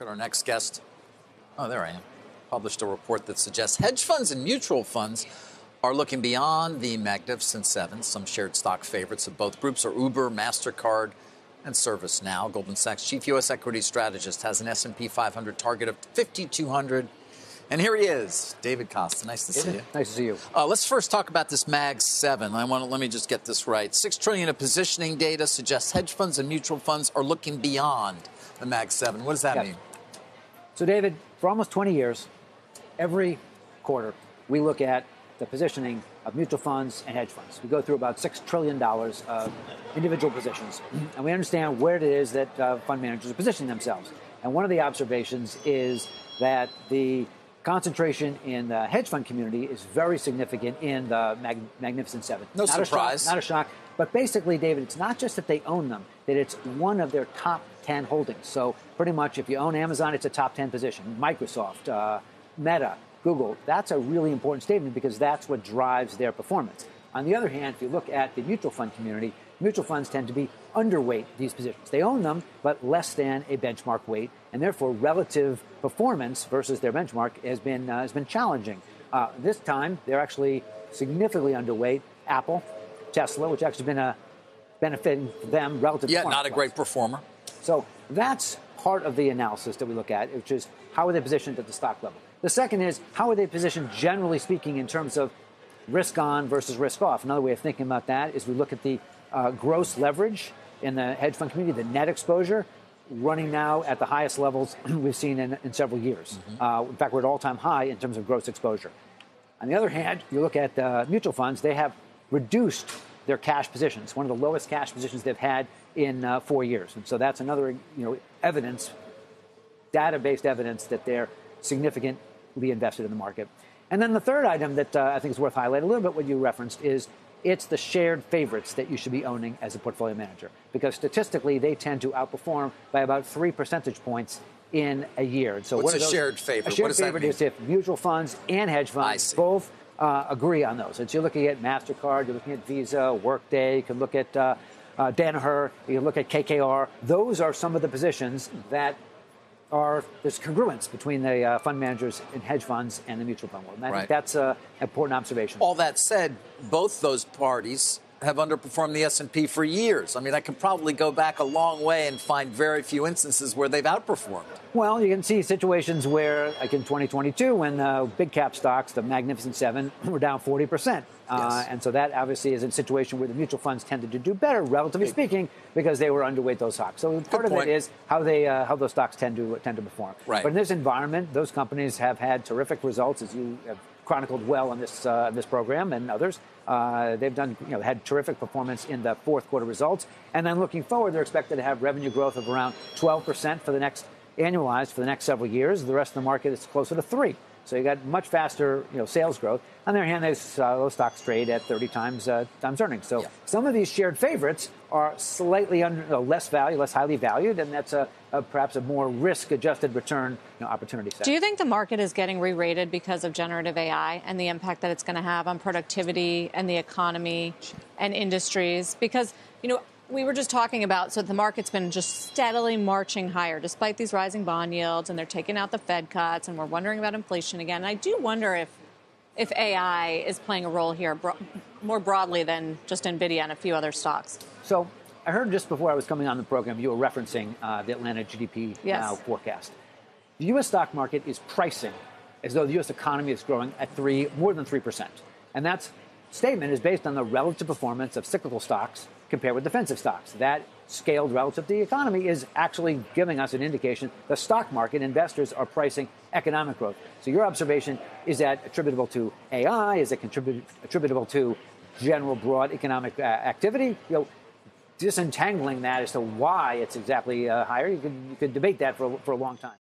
Could our next guest, oh, there I am, published a report that suggests hedge funds and mutual funds are looking beyond the Magnificent Seven. Some shared stock favorites of both groups are Uber, MasterCard, and ServiceNow. Goldman Sachs chief U.S. equity strategist has an S&P 500 target of 5,200. And here he is, David Kostin. Nice to see you. Nice to see you. Let's first talk about this Mag 7. Let me just get this right. $6 trillion of positioning data suggests hedge funds and mutual funds are looking beyond the Mag 7. What does that mean? So, David, for almost 20 years, every quarter, we look at the positioning of mutual funds and hedge funds. We go through about $6 trillion of individual positions, and we understand where it is that fund managers are positioning themselves. And one of the observations is that the concentration in the hedge fund community is very significant in the Magnificent Seven. No surprise. Not a shock. But basically, David, it's not just that they own them, that it's one of their top 10 holdings. So pretty much if you own Amazon, it's a top 10 position. Microsoft, Meta, Google, that's a really important statement because that's what drives their performance. On the other hand, if you look at the mutual fund community, mutual funds tend to be underweight these positions. They own them, but less than a benchmark weight, and therefore relative performance versus their benchmark has been challenging. This time, they're actually significantly underweight Apple, Tesla, which actually been benefiting them relatively. Yeah, not a great performer. So that's part of the analysis that we look at, which is how are they positioned at the stock level. The second is how are they positioned, generally speaking, in terms of risk on versus risk off. Another way of thinking about that is we look at the gross leverage in the hedge fund community, the net exposure, running now at the highest levels we've seen in several years. In fact, we're at all-time high in terms of gross exposure. On the other hand, you look at mutual funds, they have reduced their cash positions, one of the lowest cash positions they've had in 4 years. And so that's another evidence, data-based evidence that they're significantly invested in the market. And then the third item that I think is worth highlighting a little bit what you referenced is it's the shared favorites that you should be owning as a portfolio manager because statistically they tend to outperform by about 3 percentage points in a year. And so what's a shared favorite? A shared favorite is if mutual funds and hedge funds both agree on those. And so you're looking at MasterCard, you're looking at Visa, Workday, you can look at Danaher, you can look at KKR. Those are some of the positions that there's congruence between the fund managers and hedge funds and the mutual fund world. And I think that's an important observation. All that said, both those parties have underperformed the S&P for years. I mean, I could probably go back a long way and find very few instances where they've outperformed. Well, you can see situations where, like in 2022, when big cap stocks, the Magnificent Seven, were down 40%. And so that obviously is a situation where the mutual funds tended to do better, relatively speaking, because they were underweight those stocks. So part of it is how those stocks tend to perform. But in this environment, those companies have had terrific results, as you have chronicled well on this this program and others. They've done had terrific performance in the fourth quarter results, and then looking forward, they're expected to have revenue growth of around 12% for the next annualized for the next several years. The rest of the market is closer to 3%. So you got much faster sales growth. On the other hand, those stocks trade at 30 times earnings. So some of these shared favorites are slightly less highly valued, and that's perhaps a more risk-adjusted return opportunity set. Do you think the market is getting re-rated because of generative AI and the impact that it's going to have on productivity and the economy and industries? Because, we were just talking about, so the market's been just steadily marching higher despite these rising bond yields, and they're taking out the Fed cuts, and we're wondering about inflation again. And I do wonder if AI is playing a role here more broadly than just NVIDIA and a few other stocks. So I heard just before I was coming on the program, you were referencing the Atlanta GDP now forecast. The U.S. stock market is pricing as though the U.S. economy is growing at more than 3%. And that statement is based on the relative performance of cyclical stocks compared with defensive stocks. That scaled relative to the economy is actually giving us an indication the stock market investors are pricing economic growth. So your observation, is that attributable to AI? Is it attributable to general broad economic activity? Disentangling that as to why it's exactly higher, you could debate that for a long time.